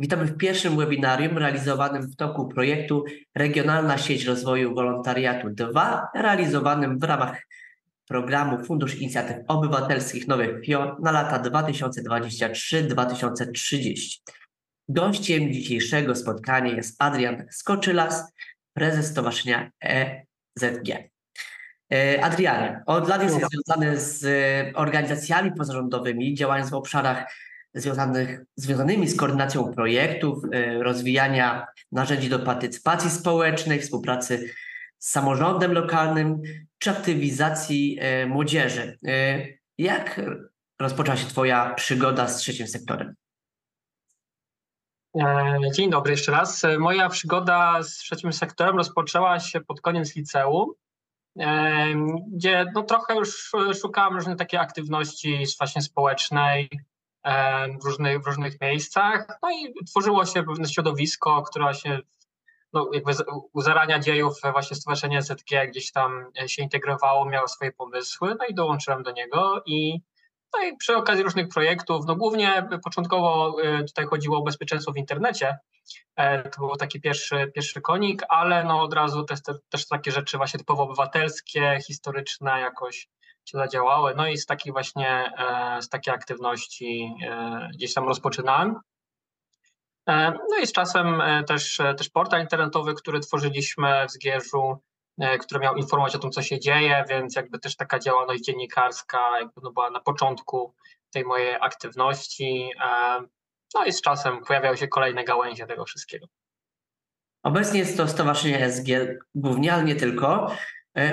Witamy w pierwszym webinarium realizowanym w toku projektu Regionalna Sieć Rozwoju Wolontariatu 2, realizowanym w ramach programu Fundusz Inicjatyw Obywatelskich Nowych FIO na lata 2023-2030. Gościem dzisiejszego spotkania jest Adrian Skoczylas, prezes Stowarzyszenia EZG. Adrianie, od lat jest związany z organizacjami pozarządowymi, działając w obszarach związanymi z koordynacją projektów, rozwijania narzędzi do partycypacji społecznej, współpracy z samorządem lokalnym czy aktywizacji młodzieży. Jak rozpoczęła się Twoja przygoda z trzecim sektorem? Dzień dobry jeszcze raz. Moja przygoda z trzecim sektorem rozpoczęła się pod koniec liceum, gdzie trochę już szukałem różnych takiej aktywności właśnie społecznej w różnych miejscach. No i tworzyło się pewne środowisko, które się jakby u zarania dziejów właśnie Stowarzyszenie EZG gdzieś tam się integrowało, miało swoje pomysły, no i dołączyłem do niego. I przy okazji różnych projektów, głównie początkowo tutaj chodziło o bezpieczeństwo w internecie, to był taki pierwszy konik, ale od razu też takie rzeczy właśnie typowo obywatelskie, historyczne jakoś się zadziałały, i z takiej właśnie, z takiej aktywności gdzieś tam rozpoczynałem. I z czasem też portal internetowy, który tworzyliśmy w Zgierzu, który miał informować o tym, co się dzieje, więc jakby też taka działalność dziennikarska była na początku tej mojej aktywności. I z czasem pojawiały się kolejne gałęzie tego wszystkiego. Obecnie jest to Stowarzyszenie EZG głównie, ale nie tylko.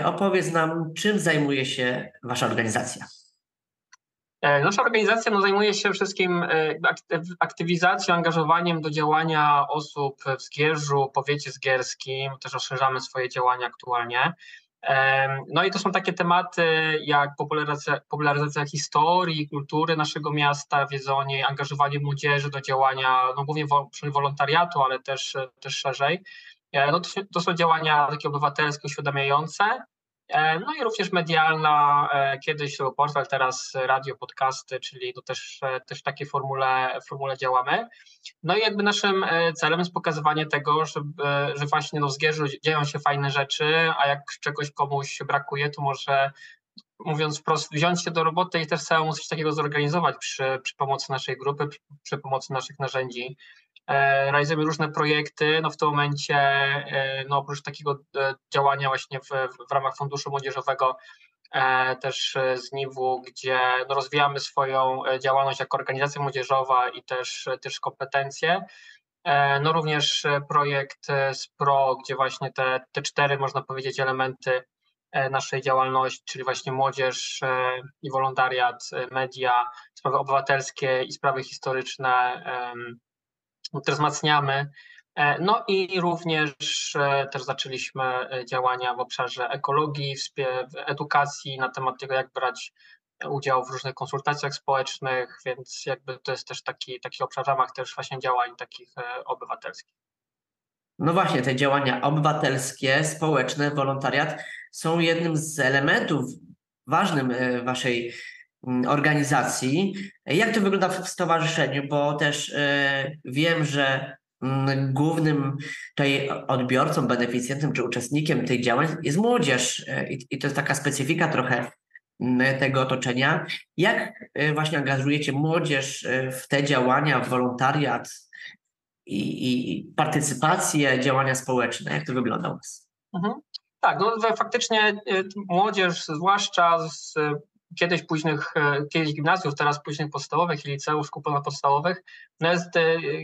Opowiedz nam, czym zajmuje się Wasza organizacja? Nasza organizacja zajmuje się wszystkim aktywizacją, angażowaniem do działania osób w Zgierzu, powiecie zgierskim. Też rozszerzamy swoje działania aktualnie. I to są takie tematy jak popularyzacja historii, kultury naszego miasta, wiedzy o niej, angażowanie młodzieży do działania, głównie wolontariatu, ale też szerzej. To są działania takie obywatelskie, uświadamiające. I również medialna, kiedyś to portal, teraz radio, podcasty, czyli to też w takiej formule działamy. I jakby naszym celem jest pokazywanie tego, że właśnie w Zgierzu dzieją się fajne rzeczy, a jak czegoś komuś brakuje, to może, mówiąc wprost, wziąć się do roboty i też samemu coś takiego zorganizować przy pomocy naszej grupy, przy pomocy naszych narzędzi. Realizujemy różne projekty, w tym momencie oprócz takiego działania właśnie w ramach Funduszu Młodzieżowego, też z NIW-u, gdzie rozwijamy swoją działalność jako organizacja młodzieżowa i też kompetencje. Również projekt SPRO, gdzie właśnie te cztery, można powiedzieć, elementy naszej działalności, czyli właśnie młodzież i wolontariat, media, sprawy obywatelskie i sprawy historyczne, też wzmacniamy. I również też zaczęliśmy działania w obszarze ekologii, edukacji na temat tego, jak brać udział w różnych konsultacjach społecznych, więc jakby to jest też taki obszar w ramach też właśnie działań takich obywatelskich. No właśnie, te działania obywatelskie, społeczne, wolontariat są jednym z elementów ważnym Waszej organizacji. Jak to wygląda w stowarzyszeniu? Bo też wiem, że głównym tutaj odbiorcą, beneficjentem czy uczestnikiem tych działań jest młodzież i to jest taka specyfika trochę tego otoczenia. Jak właśnie angażujecie młodzież w te działania, w wolontariat i partycypację, działania społeczne? Jak to wygląda u Was? Tak, faktycznie młodzież, zwłaszcza z kiedyś gimnazjów, teraz późnych podstawowych i liceów, szkół ponadpodstawowych, jest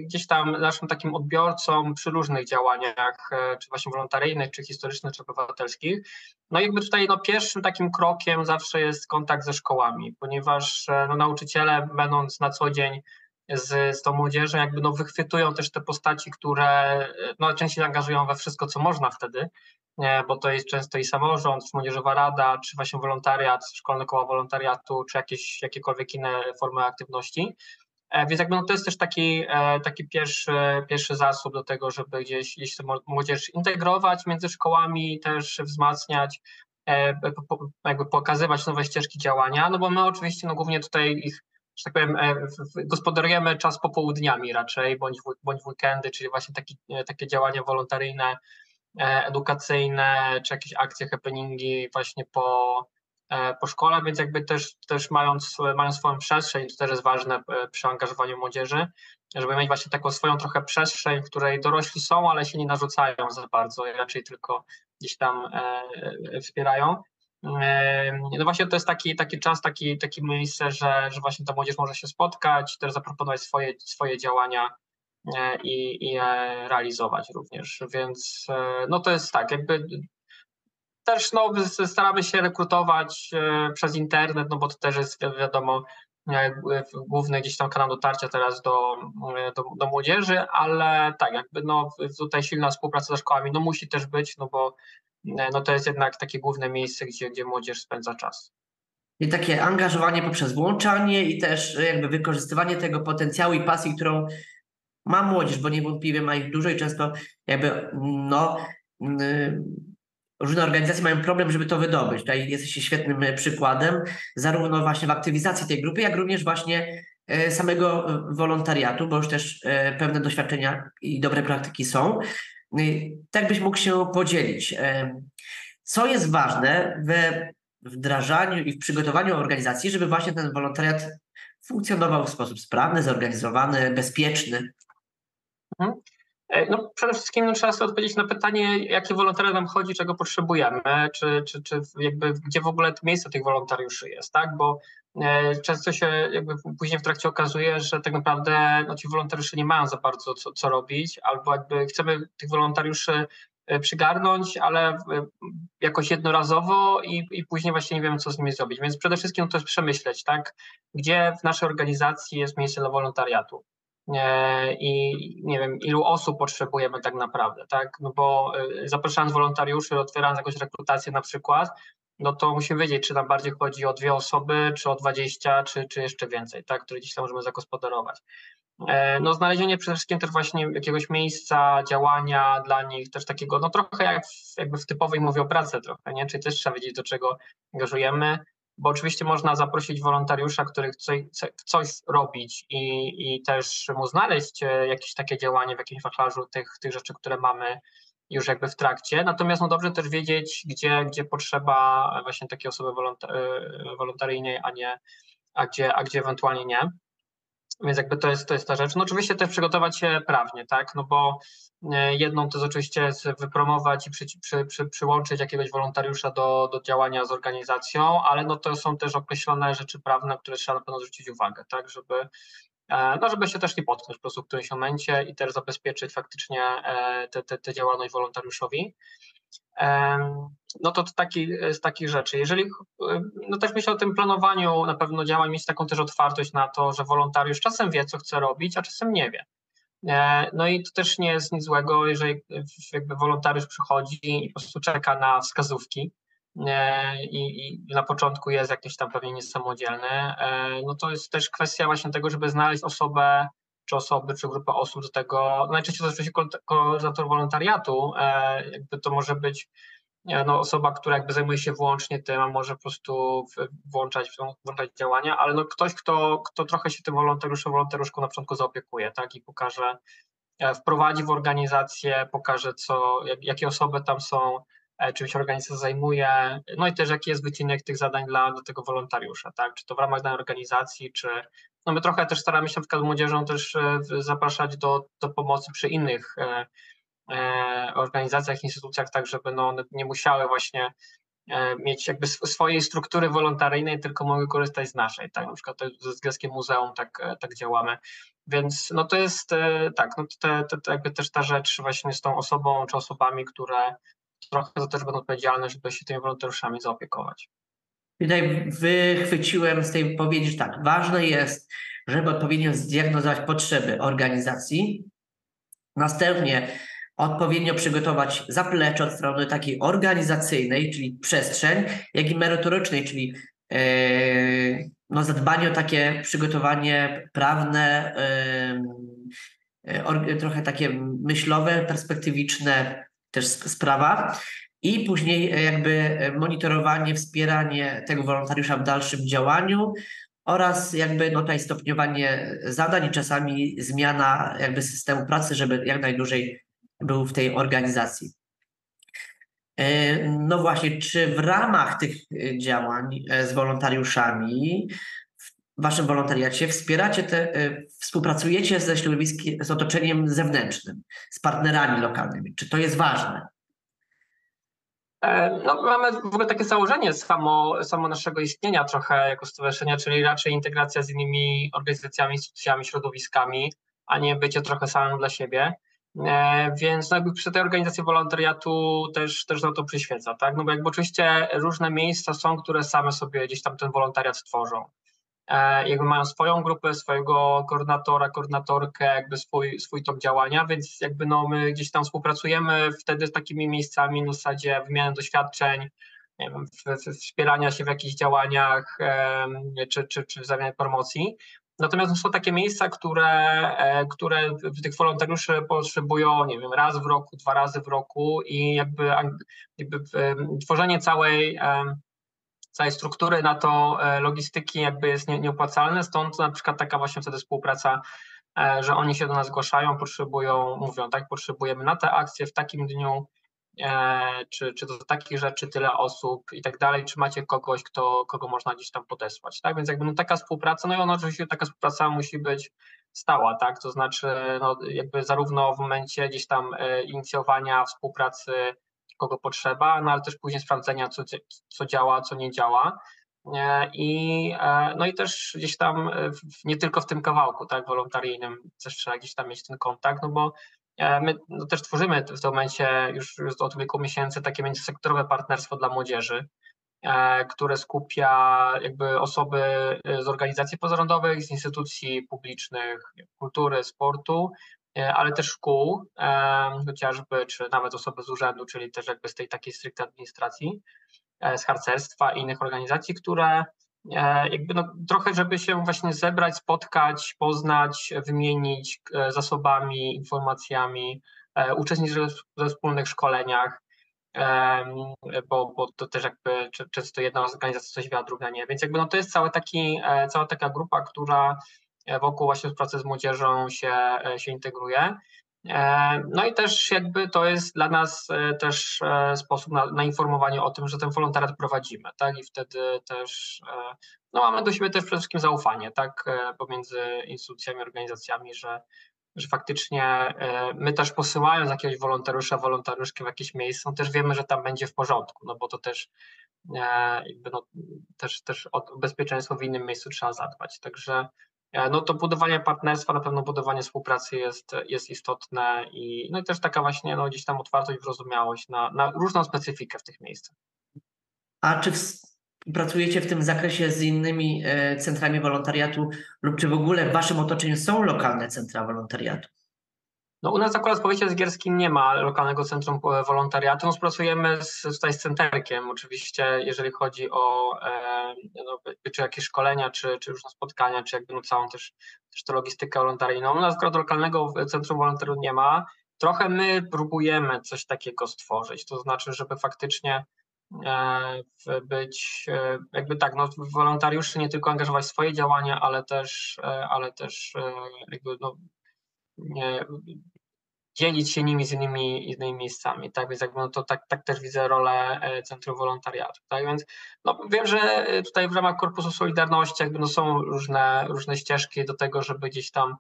gdzieś tam naszym takim odbiorcą przy różnych działaniach, czy właśnie wolontaryjnych, czy historycznych, czy obywatelskich. Jakby tutaj pierwszym takim krokiem zawsze jest kontakt ze szkołami, ponieważ nauczyciele, będąc na co dzień z tą młodzieżą, jakby wychwytują też te postaci, które częściej angażują we wszystko, co można wtedy, bo to jest często i samorząd, czy młodzieżowa rada, czy właśnie wolontariat, szkolne koła wolontariatu, czy jakiekolwiek inne formy aktywności. Więc to jest też taki pierwszy zasób do tego, żeby gdzieś młodzież integrować między szkołami, też wzmacniać, pokazywać nowe ścieżki działania, bo my oczywiście głównie tutaj ich że tak powiem, gospodarujemy czas popołudniami raczej, bądź w weekendy, czyli właśnie takie działania wolontaryjne, edukacyjne, czy jakieś akcje, happeningi właśnie po szkole, więc jakby też mając swoją przestrzeń, to też jest ważne przy angażowaniu młodzieży, żeby mieć właśnie taką swoją trochę przestrzeń, w której dorośli są, ale się nie narzucają za bardzo, raczej tylko gdzieś tam wspierają. No właśnie to jest taki czas, takie miejsce, że właśnie ta młodzież może się spotkać, też zaproponować swoje działania i realizować również, więc no to jest tak, jakby też no, staramy się rekrutować przez internet, no bo to też jest wiadomo główny gdzieś tam kanał dotarcia teraz do młodzieży, ale tak jakby no tutaj silna współpraca ze szkołami no musi też być, no bo no to jest jednak takie główne miejsce, gdzie młodzież spędza czas. I takie angażowanie poprzez włączanie i też jakby wykorzystywanie tego potencjału i pasji, którą ma młodzież, bo niewątpliwie ma ich dużo i często jakby no różne organizacje mają problem, żeby to wydobyć. Tutaj jesteście świetnym przykładem zarówno właśnie w aktywizacji tej grupy, jak również właśnie samego wolontariatu, bo już też pewne doświadczenia i dobre praktyki są. Tak byś mógł się podzielić. Co jest ważne we wdrażaniu i w przygotowaniu organizacji, żeby właśnie ten wolontariat funkcjonował w sposób sprawny, zorganizowany, bezpieczny? No, przede wszystkim trzeba sobie odpowiedzieć na pytanie, jakie wolontariat nam chodzi, czego potrzebujemy, czy jakby gdzie w ogóle miejsce tych wolontariuszy jest, tak? Bo często się jakby później w trakcie okazuje, że tak naprawdę no, ci wolontariusze nie mają za bardzo co robić, albo jakby chcemy tych wolontariuszy przygarnąć, ale jakoś jednorazowo i później właśnie nie wiemy, co z nimi zrobić. Więc przede wszystkim to jest przemyśleć, tak? Gdzie w naszej organizacji jest miejsce dla wolontariatu. I nie wiem, ilu osób potrzebujemy tak naprawdę, tak? No bo zapraszając wolontariuszy, otwierając jakąś rekrutację na przykład, no to musimy wiedzieć, czy nam bardziej chodzi o 2 osoby, czy o 20, czy jeszcze więcej, tak? Które gdzieś tam możemy zagospodarować. No znalezienie przede wszystkim też właśnie jakiegoś miejsca, działania dla nich, też takiego, no trochę jakby w typowej mówię o pracy trochę, nie? Czyli też trzeba wiedzieć, do czego angażujemy. Bo oczywiście można zaprosić wolontariusza, który chce coś robić i też mu znaleźć jakieś takie działanie w jakimś wachlarzu tych rzeczy, które mamy już jakby w trakcie. Natomiast no dobrze też wiedzieć, gdzie potrzeba właśnie takiej osoby wolontaryjnej, a gdzie ewentualnie nie. Więc jakby to jest ta rzecz. No oczywiście też przygotować się prawnie, tak? No bo jedną to jest oczywiście wypromować i przyłączyć jakiegoś wolontariusza do działania z organizacją, ale no to są też określone rzeczy prawne, które trzeba na pewno zwrócić uwagę, tak? Żeby się też nie potknąć po prostu w którymś momencie i też zabezpieczyć faktycznie tę działalność wolontariuszowi. No to z takich rzeczy. Jeżeli, no też myślę o tym planowaniu na pewno działań, mieć taką też otwartość na to, że wolontariusz czasem wie, co chce robić, a czasem nie wie. No i to też nie jest nic złego, jeżeli jakby wolontariusz przychodzi i po prostu czeka na wskazówki i na początku jest jakiś tam pewnie niesamodzielny. No to jest też kwestia właśnie tego, żeby znaleźć osobę, czy osoby, czy grupę osób do tego. Najczęściej to jest oczywiście koordynator wolontariatu, jakby to może być no, osoba, która jakby zajmuje się wyłącznie tym, a może po prostu włączać działania, ale no, ktoś, kto trochę się tym wolontariuszką na początku zaopiekuje, tak, i pokaże, wprowadzi w organizację, pokaże, jakie osoby tam są, czym się organizacja zajmuje, no i też jaki jest wycinek tych zadań dla tego wolontariusza, tak, czy to w ramach danej organizacji, czy no my trochę też staramy się na przykład młodzieżą też zapraszać do pomocy przy innych organizacjach, instytucjach, tak żeby no one nie musiały właśnie mieć jakby swojej struktury wolontaryjnej, tylko mogły korzystać z naszej, tak, na przykład ze Zgierskim Muzeum tak działamy, więc no to jest tak, no to jakby też ta rzecz właśnie z tą osobą czy osobami, które trochę za to też będą odpowiedzialne, żeby się tymi wolontariuszami zaopiekować. Tutaj wychwyciłem z tej wypowiedzi, że tak, ważne jest, żeby odpowiednio zdiagnozować potrzeby organizacji, następnie odpowiednio przygotować zaplecze od strony takiej organizacyjnej, czyli przestrzeń, jak i merytorycznej, czyli no, zadbanie o takie przygotowanie prawne, trochę takie myślowe, perspektywiczne też sprawa. I później jakby monitorowanie, wspieranie tego wolontariusza w dalszym działaniu oraz jakby tutaj stopniowanie zadań i czasami zmiana jakby systemu pracy, żeby jak najdłużej był w tej organizacji. No właśnie, czy w ramach tych działań z wolontariuszami w waszym wolontariacie wspieracie współpracujecie ze środowiskiem, z otoczeniem zewnętrznym, z partnerami lokalnymi? Czy to jest ważne? No, mamy w ogóle takie założenie samo naszego istnienia trochę jako stowarzyszenia, czyli raczej integracja z innymi organizacjami, instytucjami, środowiskami, a nie bycie trochę samym dla siebie. Więc no, jakby przy tej organizacji wolontariatu też nam to przyświeca, tak? No bo jakby oczywiście różne miejsca są, które same sobie gdzieś tam ten wolontariat tworzą. Jakby mają swoją grupę, swojego koordynatora, koordynatorkę, jakby swój tok działania, więc jakby no my gdzieś tam współpracujemy wtedy z takimi miejscami na zasadzie wymiany doświadczeń, nie wiem, wspierania się w jakichś działaniach czy w zamianie promocji. Natomiast są takie miejsca, które tych wolontariuszy potrzebują, nie wiem, raz w roku, dwa razy w roku i jakby tworzenie całej struktury na to logistyki jakby jest nieopłacalne, stąd na przykład taka właśnie wtedy współpraca, że oni się do nas zgłaszają, potrzebują, mówią, tak, potrzebujemy na te akcje w takim dniu, czy do takich rzeczy tyle osób i tak dalej, czy macie kogoś, kogo można gdzieś tam podesłać, tak, więc jakby no, taka współpraca, no i ona oczywiście taka współpraca musi być stała, tak, to znaczy no, jakby zarówno w momencie gdzieś tam inicjowania współpracy, kogo potrzeba, no ale też później sprawdzenia, co działa, co nie działa. No i też gdzieś tam, nie tylko w tym kawałku, tak, wolontaryjnym, też trzeba gdzieś tam mieć ten kontakt, no bo my no, też tworzymy w tym momencie już od kilku miesięcy takie międzysektorowe partnerstwo dla młodzieży, które skupia jakby osoby z organizacji pozarządowych, z instytucji publicznych, kultury, sportu, ale też szkół chociażby, czy nawet osoby z urzędu, czyli też jakby z tej takiej stricte administracji, z harcerstwa i innych organizacji, które jakby no, trochę, żeby się właśnie zebrać, spotkać, poznać, wymienić zasobami, informacjami, uczestniczyć we wspólnych szkoleniach, bo to też jakby często jedna organizacja coś wie, a druga nie. Więc jakby no, to jest cała taka grupa, która wokół właśnie pracy z młodzieżą się integruje. No i też jakby to jest dla nas też sposób na informowanie o tym, że ten wolontariat prowadzimy, tak? I wtedy też no mamy do siebie też przede wszystkim zaufanie, tak? Pomiędzy instytucjami, organizacjami, że faktycznie my też posyłając jakiegoś wolontariusza, wolontariuszkę w jakieś miejsce, no też wiemy, że tam będzie w porządku, no bo to też jakby no, też o bezpieczeństwo w innym miejscu trzeba zadbać, także no to budowanie partnerstwa, na pewno budowanie współpracy jest istotne i no i też taka właśnie no gdzieś tam otwartość, wyrozumiałość na różną specyfikę w tych miejscach. A czy pracujecie w tym zakresie z innymi centrami wolontariatu lub czy w ogóle w waszym otoczeniu są lokalne centra wolontariatu? No u nas akurat w powiecie zgierskim nie ma lokalnego centrum wolontariatu. Współpracujemy tutaj z centerkiem oczywiście, jeżeli chodzi o no, czy jakieś szkolenia, czy różne spotkania, czy jakby no, całą też tę logistykę wolontaryjną. U nas akurat lokalnego centrum wolontariatu nie ma. Trochę my próbujemy coś takiego stworzyć, to znaczy, żeby faktycznie być jakby tak, no wolontariuszy nie tylko angażować w swoje działania, ale też jakby no, dzielić się nimi z innymi miejscami, tak, więc jakby no to tak też widzę rolę Centrum Wolontariatu, tak, więc no wiem, że tutaj w ramach Korpusu Solidarności jakby no są różne ścieżki do tego, żeby gdzieś tam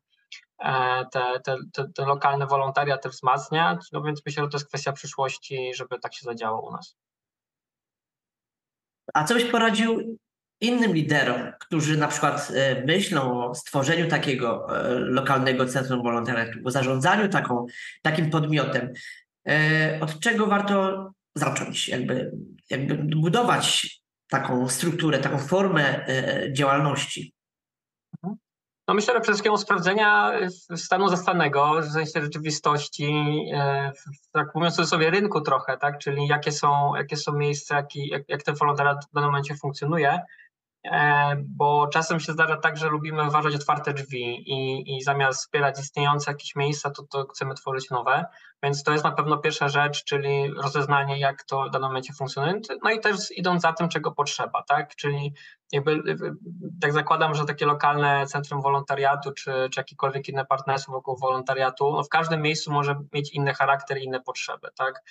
te lokalne wolontariaty wzmacniać, no więc myślę, że to jest kwestia przyszłości, żeby tak się zadziało u nas. A co byś poradził innym liderom, którzy na przykład myślą o stworzeniu takiego lokalnego centrum wolontariatu, o zarządzaniu takim podmiotem, od czego warto zacząć, jakby budować taką strukturę, taką formę działalności? No myślę, że przede wszystkim o sprawdzenia stanu zastanego, w sensie rzeczywistości, tak mówiąc sobie rynku trochę, tak, czyli jakie są miejsca, jak ten wolontariat w danym momencie funkcjonuje, bo czasem się zdarza tak, że lubimy uważać otwarte drzwi i zamiast wspierać istniejące jakieś miejsca, to chcemy tworzyć nowe, więc to jest na pewno pierwsza rzecz, czyli rozeznanie, jak to w danym momencie funkcjonuje, no i też idąc za tym, czego potrzeba, tak, czyli jakby tak zakładam, że takie lokalne centrum wolontariatu czy jakiekolwiek inne partnerstwo wokół wolontariatu, no w każdym miejscu może mieć inny charakter i inne potrzeby, tak?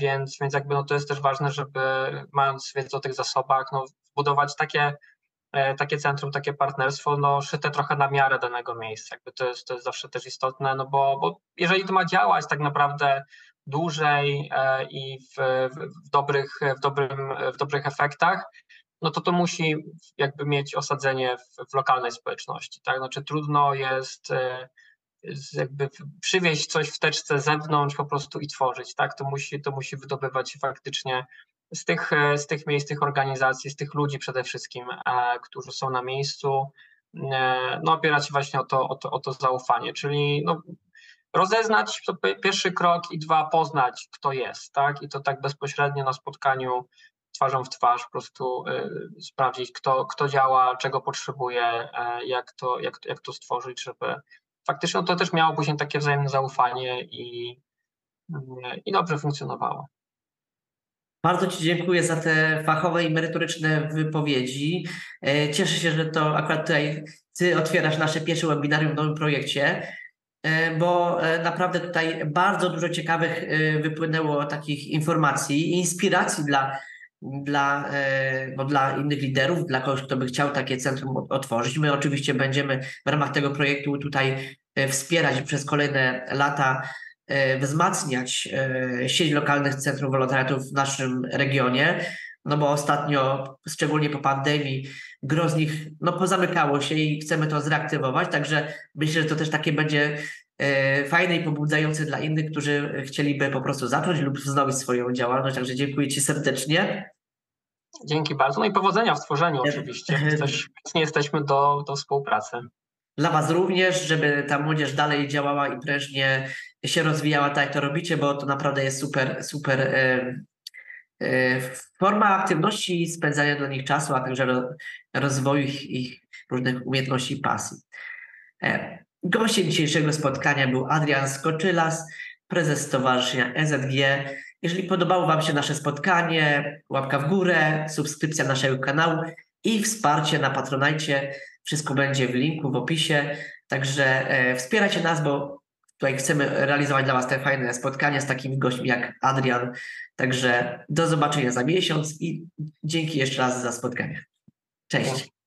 Więc jakby no to jest też ważne, żeby mając wiedzę o tych zasobach, no budować takie centrum, takie partnerstwo, no szyte trochę na miarę danego miejsca. Jakby to jest zawsze też istotne, no bo jeżeli to ma działać tak naprawdę dłużej i w dobrych efektach, no to musi jakby mieć osadzenie w lokalnej społeczności, tak? Znaczy trudno jest jakby przywieźć coś w teczce z zewnątrz po prostu i tworzyć, tak? To musi wydobywać się faktycznie z tych miejsc, tych organizacji, z tych ludzi przede wszystkim, którzy są na miejscu, no opierać się właśnie o to zaufanie, czyli no, rozeznać to pierwszy krok i dwa, poznać kto jest, tak? I to tak bezpośrednio na spotkaniu twarzą w twarz po prostu sprawdzić kto działa, czego potrzebuje, jak to stworzyć, żeby faktycznie to też miało później takie wzajemne zaufanie i dobrze funkcjonowało. Bardzo Ci dziękuję za te fachowe i merytoryczne wypowiedzi. Cieszę się, że to akurat tutaj Ty otwierasz nasze pierwsze webinarium w nowym projekcie, bo naprawdę tutaj bardzo dużo ciekawych wypłynęło takich informacji i inspiracji dla innych liderów, dla kogoś, kto by chciał takie centrum otworzyć. My oczywiście będziemy w ramach tego projektu tutaj wspierać przez kolejne lata, wzmacniać sieć lokalnych centrów wolontariatów w naszym regionie, no bo ostatnio, szczególnie po pandemii, gro z nich no, pozamykało się i chcemy to zreaktywować, także myślę, że to też takie będzie fajne i pobudzające dla innych, którzy chcieliby po prostu zacząć lub wznowić swoją działalność, także dziękuję Ci serdecznie. Dzięki bardzo, no i powodzenia w tworzeniu oczywiście, jesteśmy do współpracy. Dla Was również, żeby ta młodzież dalej działała i prężnie się rozwijała tak jak to robicie, bo to naprawdę jest super forma aktywności i spędzania dla nich czasu, a także rozwoju ich różnych umiejętności i pasji. Gościem dzisiejszego spotkania był Adrian Skoczylas, prezes Stowarzyszenia EZG. Jeżeli podobało Wam się nasze spotkanie, łapka w górę, subskrypcja naszego kanału i wsparcie na Patronite. Wszystko będzie w linku, w opisie. Także wspierajcie nas, bo tutaj chcemy realizować dla Was te fajne spotkania z takimi gośćmi jak Adrian. Także do zobaczenia za miesiąc i dzięki jeszcze raz za spotkanie. Cześć.